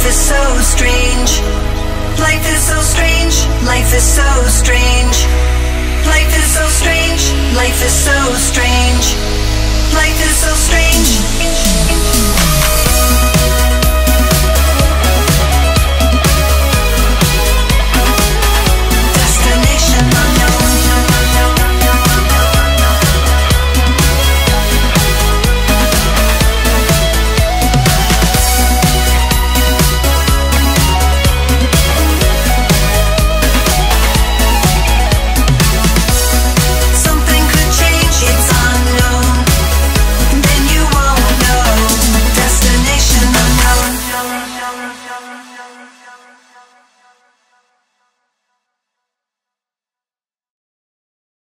Life is so strange. Life is so strange. Life is so strange. Life is so strange. Life is so strange. Life is so strange.